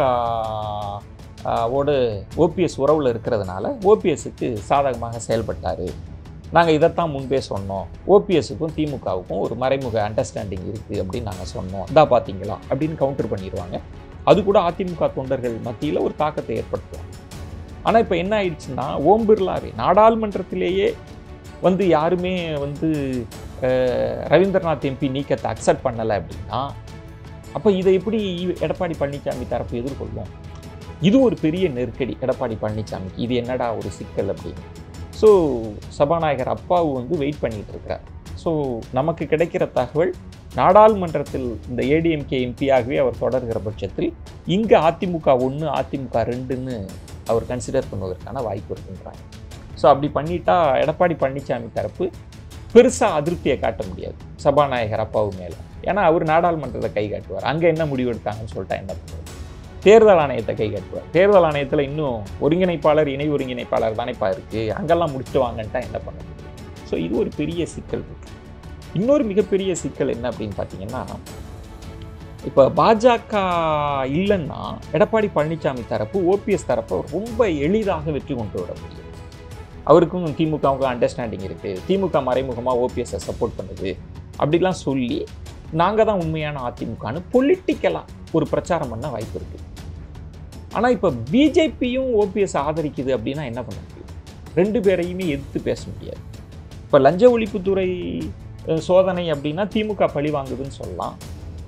ஓடு ஓபிஎஸ் உறவில் இருக்கிறதுனால ஓபிஎஸ்க்கு சாதகமாக செயல்பட்டார். நாங்கள் இதைத்தான் முன்பே சொன்னோம். ஓபிஎஸ்ஸுக்கும் திமுகவுக்கும் ஒரு மறைமுக அண்டர்ஸ்டாண்டிங் இருக்குது அப்படின்னு நாங்கள் சொன்னோம். இதா பார்த்தீங்களா அப்படின்னு கவுண்டர் பண்ணிடுவாங்க. அது கூட அதிமுக தொண்டர்கள் மத்தியில் ஒரு தாக்கத்தை ஏற்படுத்துவாங்க. ஆனால் இப்போ என்ன ஆயிடுச்சுன்னா, ஓம் பிர்லாவே நாடாளுமன்றத்திலேயே வந்து யாருமே வந்து ரவீந்திரநாத் எம்பி நீக்கத்தை அக்செப்ட் பண்ணலை அப்படின்னா, அப்போ இதை எப்படி எடப்பாடி பழனிசாமி தரப்பு எதிர்கொள்வோம்? இது ஒரு பெரிய நெருக்கடி எடப்பாடி பழனிசாமிக்கு. இது என்னடா ஒரு சிக்கல் அப்படின்னு. ஸோ சபாநாயகர் அப்பாவு வந்து வெயிட் பண்ணிகிட்டு இருக்கிறார். ஸோ நமக்கு கிடைக்கிற தகவல், நாடாளுமன்றத்தில் இந்த ஏடிஎம்கே எம்பியாகவே அவர் தொடர்கிற பட்சத்தில் இங்கே அதிமுக ஒன்று அதிமுக ரெண்டுன்னு அவர் கன்சிடர் பண்ணுவதற்கான வாய்ப்பு இருக்குன்றாங்க. ஸோ அப்படி பண்ணிட்டா எடப்பாடி பழனிசாமி தரப்பு பெருசாக அதிருப்தியை காட்ட முடியாது சபாநாயகர் அப்பாவு மேலே. ஏன்னா அவர் நாடாளுமன்றத்தை கை காட்டுவார். அங்கே என்ன முடிவு எடுத்தாங்கன்னு சொல்லிட்டா என்ன பண்ணுவார்? தேர்தல் ஆணையத்தை கை கட்டுவார். தேர்தல் ஆணையத்தில் இன்னும் ஒருங்கிணைப்பாளர் இணை ஒருங்கிணைப்பாளர் தானேப்பா இருக்குது, அங்கெல்லாம் முடிச்சுட்டு வாங்கன்ட்டா என்ன பண்ண முடியும்? ஸோ இது ஒரு பெரிய சிக்கல் இருக்குது. இன்னொரு மிகப்பெரிய சிக்கல் என்ன அப்படின்னு பார்த்தீங்கன்னா, இப்போ பாஜக இல்லைன்னா எடப்பாடி பழனிசாமி தரப்பு ஓபிஎஸ் தரப்பை ரொம்ப எளிதாக வெற்றி கொண்டு வர முடியும். அவருக்கும் திமுகவுக்கும் அண்டர்ஸ்டாண்டிங் இருக்குது, திமுக மறைமுகமாக ஓபிஎஸ்ஸை சப்போர்ட் பண்ணுது அப்படிலாம் சொல்லி நாங்கள் தான் உண்மையான அதிமுகன்னு பொலிட்டிக்கலாக ஒரு பிரச்சாரம் பண்ண வாய்ப்பு இருக்குது. ஆனால் இப்போ பிஜேபியும் ஓபிஎஸ் ஆதரிக்குது அப்படின்னா என்ன பண்ண முடியும்? ரெண்டு பேரையுமே எதிர்த்து பேச முடியாது. இப்போ லஞ்ச ஒழிப்புத்துறை சோதனை அப்படின்னா திமுக பழி வாங்குதுன்னு சொல்லலாம்.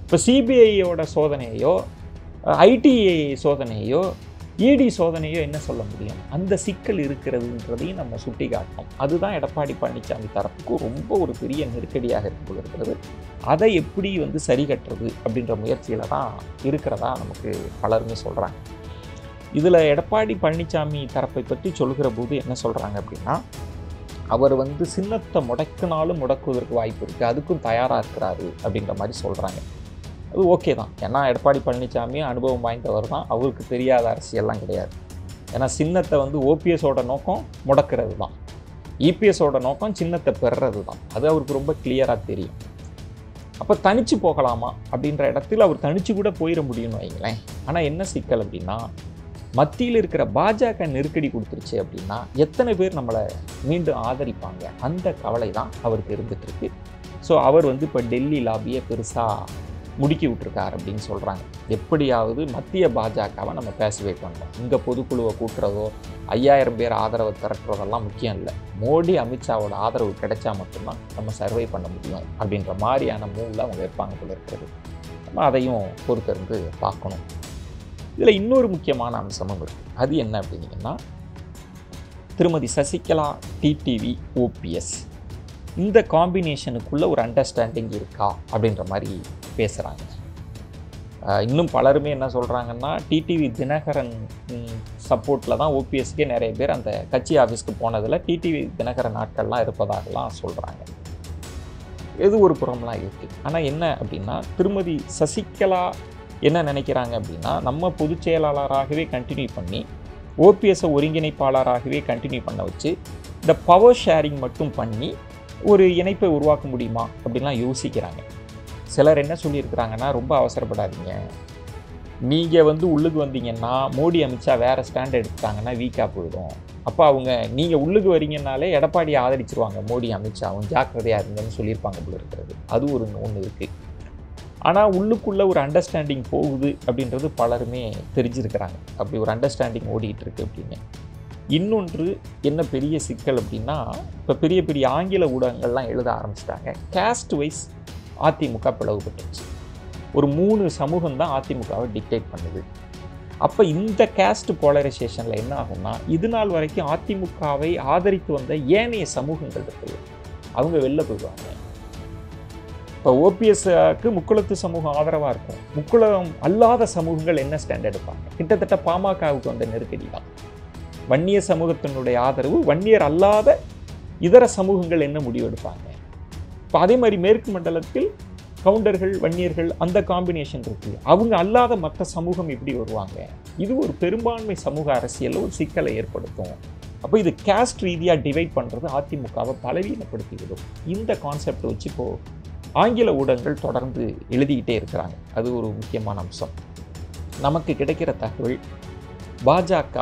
இப்போ சிபிஐயோட சோதனையோ ஐடிஐ சோதனையோ இடி சோதனையோ என்ன சொல்ல முடியும்? அந்த சிக்கல் இருக்கிறதுன்றதையும் நம்ம சுட்டி காட்டணும். அதுதான் எடப்பாடி பழனிசாமி தரப்புக்கு ரொம்ப ஒரு பெரிய நெருக்கடியாக இருக்கு இருக்கிறது. அதை எப்படி வந்து சரி கட்டுறது அப்படின்ற முயற்சியில் தான் இருக்கிறதா நமக்கு பலருமே சொல்கிறாங்க. இதில் எடப்பாடி பழனிசாமி தரப்பை பற்றி சொல்கிற போது என்ன சொல்கிறாங்க அப்படின்னா, அவர் வந்து சின்னத்தை முடக்கினாலும் முடக்குவதற்கு வாய்ப்பு இருக்குது, அதுக்கும் தயாராக இருக்கிறாரு அப்படின்ற மாதிரி சொல்கிறாங்க. அது ஓகே தான், ஏன்னா எடப்பாடி பழனிசாமி அனுபவம் வாய்ந்தவர் தான், அவருக்கு தெரியாத அரசியல்லாம் கிடையாது. ஏன்னா சின்னத்தை வந்து ஓபிஎஸோட நோக்கம் முடக்கிறது தான், இபிஎஸோட நோக்கம் சின்னத்தை பெறுறது தான், அது அவருக்கு ரொம்ப கிளியராக தெரியும். அப்போ தனித்து போகலாமா அப்படின்ற இடத்துல அவர் தனித்து கூட போயிட முடியும்னு வைங்களேன். ஆனால் என்ன சிக்கல் அப்படின்னா, மத்தியில் இருக்கிற பாஜக நெருக்கடி கொடுத்துருச்சு அப்படின்னா எத்தனை பேர் நம்மளை மீண்டும் ஆதரிப்பாங்க, அந்த கவலை தான் அவருக்கு இருந்துகிட்ருக்கு. ஸோ அவர் வந்து இப்போ டெல்லி லாபியை பெருசாக முடுக்கி விட்டுருக்கார் அப்படின்னு சொல்கிறாங்க. எப்படியாவது மத்திய பாஜகவை நம்ம பேசவே பண்ணோம், இங்கே பொதுக்குழுவை கூட்டுறதோ ஐயாயிரம் பேர் ஆதரவை திரட்டுறதெல்லாம் முக்கியம் இல்லை, மோடி அமித்ஷாவோட ஆதரவு கிடைச்சா மட்டும்தான் நம்ம சர்வை பண்ண முடியும் அப்படின்ற மாதிரியான மூவில் அவங்க இருப்பாங்க போல இருக்கிறது. நம்ம அதையும் பொறுத்திருந்து பார்க்கணும். இதில் இன்னொரு முக்கியமான அம்சமும் இருக்குது. அது என்ன அப்படின்னா, திருமதி சசிகலா டிடிவி ஓபிஎஸ் இந்த காம்பினேஷனுக்குள்ளே ஒரு அண்டர்ஸ்டாண்டிங் இருக்கா அப்படின்ற மாதிரி பேசுகிறாங்க. இன்னும் பலருமே என்ன சொல்கிறாங்கன்னா, டிடிவி தினகரன் சப்போர்ட்டில் தான் ஓபிஎஸ்க்கே நிறைய பேர் அந்த கட்சி ஆஃபீஸ்க்கு போனதில் டிடிவி தினகரன் ஆட்கள்லாம் இருப்பதாகலாம் சொல்கிறாங்க. எது ஒரு புறம்லாம் இருக்குது. ஆனால் என்ன அப்படின்னா, திருமதி சசிகலா என்ன நினைக்கிறாங்க அப்படின்னா, நம்ம பொதுச் செயலாளராகவே கண்டினியூ பண்ணி ஓபிஎஸ்ஸை ஒருங்கிணைப்பாளராகவே கண்டினியூ பண்ண வச்சு இந்த பவர் ஷேரிங் மட்டும் பண்ணி ஒரு இணைப்பை உருவாக்க முடியுமா அப்படின்லாம் யோசிக்கிறாங்க. சிலர் என்ன சொல்லியிருக்கிறாங்கன்னா, ரொம்ப அவசரப்படாதீங்க, நீங்கள் வந்து உள்ளுக்கு வந்தீங்கன்னா மோடி அமித்ஷா வேறு ஸ்டாண்ட் எடுத்துட்டாங்கன்னா வீக்காக போயிடும், அப்போ அவங்க நீங்கள் உள்ளுக்கு வரீங்கன்னாலே எடப்பாடி ஆதரிச்சிருவாங்க, மோடி அமித்ஷாவும் ஜாக்கிரதையாக இருந்ததுன்னு சொல்லியிருப்பாங்க போல இருக்கிறது. அது ஒரு ஒன்று இருக்குது. ஆனால் உள்ளுக்குள்ளே ஒரு அண்டர்ஸ்டாண்டிங் போகுது அப்படின்றது பலருமே தெரிஞ்சிருக்கிறாங்க. அப்படி ஒரு அண்டர்ஸ்டாண்டிங் ஓடிக்கிட்டு இருக்குது அப்படின்னு. இன்னொன்று என்ன பெரிய சிக்கல் அப்படின்னா, இப்போ பெரிய பெரிய ஆங்கில ஊடகங்கள்லாம் எழுத ஆரம்பிச்சிட்டாங்க, கேஸ்ட் வைஸ் அதிமுக பிளவுபட்டுச்சு, ஒரு மூணு சமூகம் தான் அதிமுகவை டிக்டேட் பண்ணுது. அப்போ இந்த கேஸ்ட் போலரைசேஷனில் என்ன ஆகும்னா, இது நாள் வரைக்கும் அதிமுகவை ஆதரித்து வந்த ஏனைய சமூகங்கள் இருக்குது, அவங்க வெளில போயிடுவாங்க. இப்போ ஓபிஎஸ்க்கு முக்குளத்து சமூகம் ஆதரவாக இருக்கும், முக்குளம் அல்லாத சமூகங்கள் என்ன ஸ்டாண்ட் எடுப்பாங்க? கிட்டத்தட்ட பாமகவுக்கு வந்த நெருக்கடி தான், வன்னிய சமூகத்தினுடைய ஆதரவு, வன்னியர் அல்லாத இதர சமூகங்கள் என்ன முடிவு எடுப்பாங்க? இப்போ அதே மாதிரி மேற்கு மண்டலத்தில் கவுண்டர்கள் வன்னியர்கள் அந்த காம்பினேஷன் இருக்குது, அவங்க அல்லாத மற்ற சமூகம் எப்படி வருவாங்க? இது ஒரு பெரும்பான்மை சமூக அரசியலில் ஒரு சிக்கலை ஏற்படுத்தும். அப்போ இது கேஸ்ட் ரீதியாக டிவைட் பண்ணுறது அதிமுகவை பலவீனப்படுத்திவிடும். இந்த கான்செப்டை வச்சு இப்போது ஆங்கில ஊடகங்கள் தொடர்ந்து எழுதிக்கிட்டே இருக்கிறாங்க. அது ஒரு முக்கியமான அம்சம். நமக்கு கிடைக்கிற தகவல், பாஜக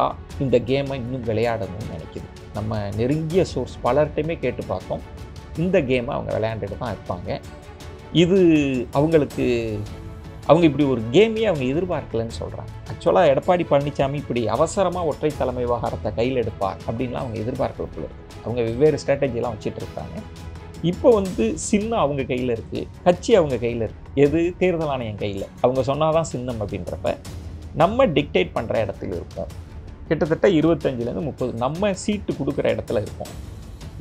இந்த கேமை இன்னும் விளையாடணும்னு நினைக்கிது. நம்ம நெருங்கிய சோர்ஸ் பலர்கிட்டையுமே கேட்டு பார்த்தோம், இந்த கேமை அவங்க விளையாண்டுட்டு தான் இருப்பாங்க. இது அவங்களுக்கு, அவங்க இப்படி ஒரு கேமையே அவங்க எதிர்பார்க்கலன்னு சொல்கிறாங்க. ஆக்சுவலாக எடப்பாடி பழனிசாமி இப்படி அவசரமாக ஒற்றை தலைமை விவகாரத்தை கையில் எடுப்பார் அப்படின்லாம் அவங்க எதிர்பார்க்கல. அவங்க வெவ்வேறு ஸ்ட்ராட்டஜிலாம் வச்சுட்டு இருக்காங்க. இப்போ வந்து சின்ன அவங்க கையில் இருக்குது, கட்சி அவங்க கையில் இருக்குது, எது தேர்தல் ஆணையம் கையில், அவங்க சொன்னால் தான் சின்னம் அப்படின்றப்ப நம்ம டிக்டேட் பண்ணுற இடத்துல இருப்போம். கிட்டத்தட்ட இருபத்தஞ்சிலேருந்து முப்பது நம்ம சீட்டு கொடுக்குற இடத்துல இருப்போம்.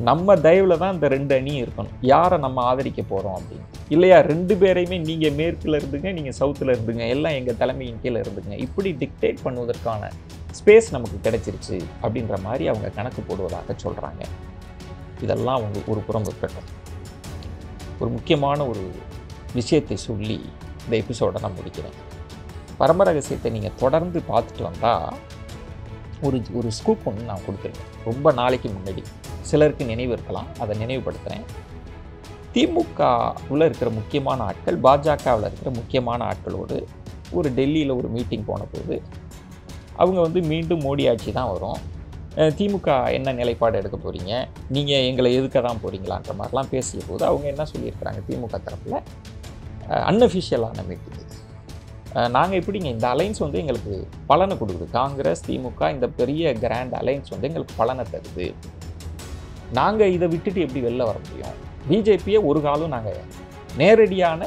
நம்ம தயவில் தான் இந்த ரெண்டு அணியும் இருக்கணும், யாரை நம்ம ஆதரிக்க போகிறோம் அப்படின்னு. இல்லையா ரெண்டு பேரையுமே நீங்கள் மேற்கில் இருந்துங்க, நீங்கள் சவுத்தில் இருந்துங்க, எல்லாம் எங்கள் தலைமையின் கீழே இருந்துங்க, இப்படி டிக்டேட் பண்ணுவதற்கான ஸ்பேஸ் நமக்கு கிடைச்சிருச்சு அப்படின்ற மாதிரி அவங்க கணக்கு போடுவதாக சொல்கிறாங்க. இதெல்லாம் அவங்க ஒரு புறம் இருக்கட்டும். ஒரு முக்கியமான ஒரு விஷயத்தை சொல்லி இந்த எபிசோடை நான் முடிக்கிறேன். பரம ரகசியத்தை நீங்கள் தொடர்ந்து பார்த்துட்டு வந்தால் ஒரு ஒரு ஸ்கூப் ஒன்று நான் கொடுத்துருக்கேன் ரொம்ப நாளைக்கு முன்னாடி. சிலருக்கு நினைவு இருக்கலாம், அதை நினைவுபடுத்துகிறேன். திமுகவில் இருக்கிற முக்கியமான ஆட்கள் பாஜகவில் இருக்கிற முக்கியமான ஆட்களோடு ஒரு டெல்லியில் ஒரு மீட்டிங் போன போது அவங்க வந்து மீண்டும் மோடி ஆட்சி தான் வரும், திமுக என்ன நிலைப்பாடு எடுக்க போகிறீங்க, நீங்கள் எங்களை எதுக்க தான் போகிறீங்களான்ற மாதிரிலாம் பேசிய போது அவங்க என்ன சொல்லியிருக்கிறாங்க, திமுக தரப்பில் அன்அஃபிஷியலான மீட்டிங், நாங்கள் எப்படிங்க இந்த அலைன்ஸ் வந்து எங்களுக்கு பலனை கொடுக்குது, காங்கிரஸ் திமுக இந்த பெரிய கிராண்ட் அலைன்ஸ் வந்து எங்களுக்கு பலனை தருது, நாங்கள் இதை விட்டுட்டு எப்படி வெளில வர முடியும், பிஜேபியை ஒரு காலம் நாங்கள் நேரடியான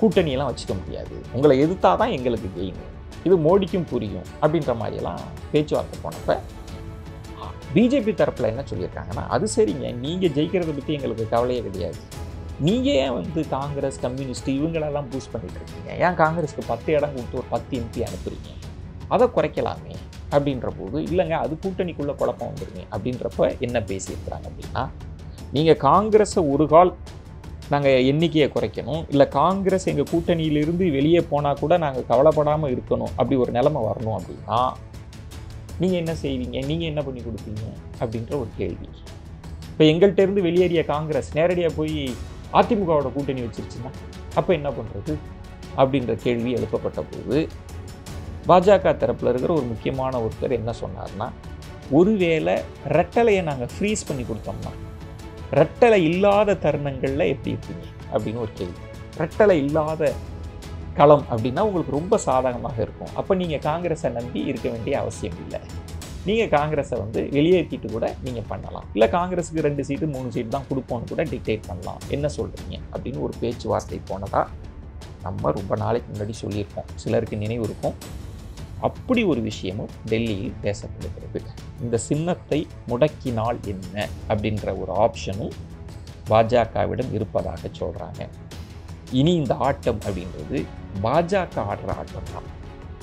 கூட்டணியெல்லாம் வச்சுக்க முடியாது, உங்களை எதிர்த்தால் தான் எங்களுக்கு கெயின், இது மோடிக்கும் புரியும் அப்படின்ற மாதிரியெல்லாம் பேச்சுவார்த்தை போனப்போ பிஜேபி தரப்பில் என்ன சொல்லியிருக்காங்கன்னா, அது சரிங்க நீங்கள் ஜெயிக்கிறத பற்றி எங்களுக்கு கவலையே கிடையாது, நீங்கள் ஏன் வந்து காங்கிரஸ் கம்யூனிஸ்ட் இவங்களெல்லாம் பூஸ்ட் பண்ணிகிட்டு இருக்கீங்க, ஏன் காங்கிரஸ்க்கு பத்து இடம் கொடுத்து ஒரு பத்து எம்பி அனுப்புறீங்க, அதை குறைக்கலாமே அப்படின்ற போது இல்லைங்க அது கூட்டணிக்குள்ளே குழப்பம் வந்துடுங்க அப்படின்றப்ப என்ன பேசியிருக்கிறாங்க அப்படின்னா, நீங்கள் காங்கிரஸை ஒரு கால் நாங்கள் எண்ணிக்கையை குறைக்கணும், இல்லை காங்கிரஸ் எங்கள் கூட்டணியிலிருந்து வெளியே போனால் கூட நாங்கள் கவலைப்படாமல் இருக்கணும், அப்படி ஒரு நிலைமை வரணும் அப்படின்னா நீங்கள் என்ன செய்வீங்க, நீங்கள் என்ன பண்ணி கொடுப்பீங்க அப்படின்ற ஒரு கேள்வி. இப்போ எங்கள்கிட்டேருந்து வெளியேறிய காங்கிரஸ் நேரடியாக போய் அதிமுகவோட கூட்டணி வச்சிருச்சுன்னா அப்போ என்ன பண்ணுறது அப்படின்ற கேள்வி எழுப்பப்பட்ட போது பாஜக தரப்பில் இருக்கிற ஒரு முக்கியமான ஒருத்தர் என்ன சொன்னார்னா, ஒருவேளை ரெட்டலையை நாங்கள் ஃப்ரீஸ் பண்ணி கொடுத்தோம்னா ரெட்டலை இல்லாத தருணங்களில் எப்படி இருப்பீங்க அப்படின்னு ஒரு கேள்வி. ரெட்டலை இல்லாத களம் அப்படின்னா உங்களுக்கு ரொம்ப சாதகமாக இருக்கும், அப்போ நீங்கள் காங்கிரஸை நம்பி இருக்க வேண்டிய அவசியம் இல்லை, நீங்கள் காங்கிரஸை வந்து வெளியேற்றிட்டு கூட நீங்கள் பண்ணலாம், இல்லை காங்கிரஸுக்கு ரெண்டு சீட்டு மூணு சீட்டு தான் கொடுப்போன்னு கூட டிக்டேட் பண்ணலாம், என்ன சொல்கிறீங்க அப்படின்னு ஒரு பேச்சுவார்த்தை போனதாக நம்ம ரொம்ப நாளைக்கு முன்னாடி சொல்லியிருக்கோம், சிலருக்கு நினைவு இருக்கும். அப்படி ஒரு விஷயமும் டெல்லியில் பேசப்படுகிறது. இந்த சின்னத்தை முடக்கினால் என்ன அப்படின்ற ஒரு ஆப்ஷனும் பாஜகவிடம் இருப்பதாக சொல்கிறாங்க. இனி இந்த ஆட்டம் அப்படின்றது பாஜக ஆடுற ஆட்டம் தான்,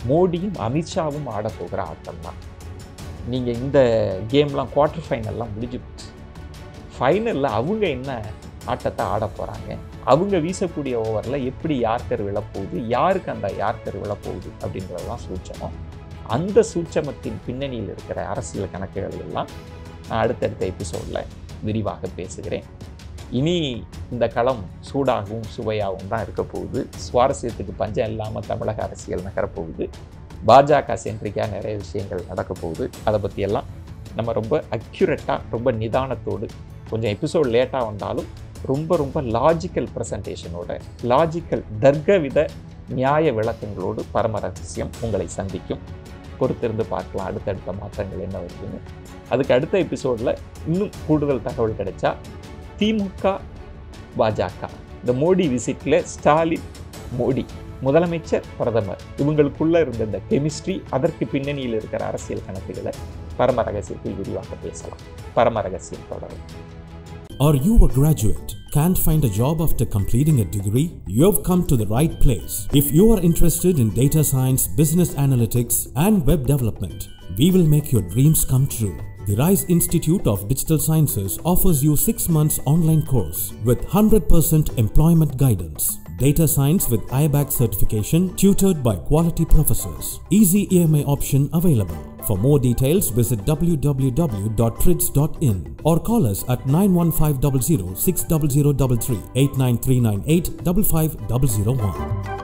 மோடியும் அமித்ஷாவும் ஆடப்போகிற ஆட்டம் தான். நீங்கள் இந்த கேம்லாம் குவார்ட்டர் ஃபைனல்லாம் முடிஞ்சு போச்சு, ஃபைனலில் அவங்க என்ன ஆட்டத்தை ஆட போகிறாங்க, அவங்க வீசக்கூடிய ஓவரில் எப்படி யார்கர் விழப்போகுது, யாருக்கு அந்த யார்கர் விழப்போகுது அப்படின்றதான் சூட்சமம். அந்த சூட்சமத்தின் பின்னணியில் இருக்கிற அரசியல் கணக்குகள் எல்லாம் நான் அடுத்தடுத்த எபிசோடில் விரிவாக பேசுகிறேன். இனி இந்த களம் சூடாகவும் சுவையாகவும் தான் இருக்க போகுது, சுவாரஸ்யத்துக்கு பஞ்சம் இல்லாமல் தமிழக அரசியல் நகரப்போகுது, பாஜக சென்ட்ரிக்காக நிறைய விஷயங்கள் நடக்க போகுது, அதை பற்றியெல்லாம் நம்ம ரொம்ப அக்யூரேட்டாக ரொம்ப நிதானத்தோடு கொஞ்சம் எபிசோட் லேட்டாக வந்தாலும் ரொம்ப ரொம்ப லாஜிக்கல் ப்ரெசன்டேஷனோட லாஜிக்கல் தர்க்கவித நியாய விளக்கங்களோடு பரம ரகசியம் உங்களை சந்திக்கும். பொறுத்திருந்து பார்க்கலாம் அடுத்தடுத்த மாற்றங்கள் என்ன வருதுன்னு. அதுக்கு அடுத்த எபிசோடில் இன்னும் கூடுதல் தகவல் கிடைச்சா திமுக பாஜக இந்த மோடி விசிட்டில் ஸ்டாலின் மோடி முதலமைச்சர் பிரதமர் இவங்களுக்குள்ளே இருந்த இந்த கெமிஸ்ட்ரி அதற்கு பின்னணியில் இருக்கிற அரசியல் கணக்குகளை பரம ரகசியத்தில் விரிவாக பேசலாம். பரம ரகசியம் தொடரும். Are you a graduate? Can't find a job after completing a degree? You've come to the right place. If you are interested in data science, business analytics and web development, we will make your dreams come true. The RISE Institute of Digital Sciences offers you six months online course with one hundred percent employment guidance. Data Science with I BAC certification tutored by quality professors. Easy E M I option available. For more details visit w w w dot trids dot in or call us at nine one five zero zero six zero zero three three eight nine three nine eight five five zero zero one.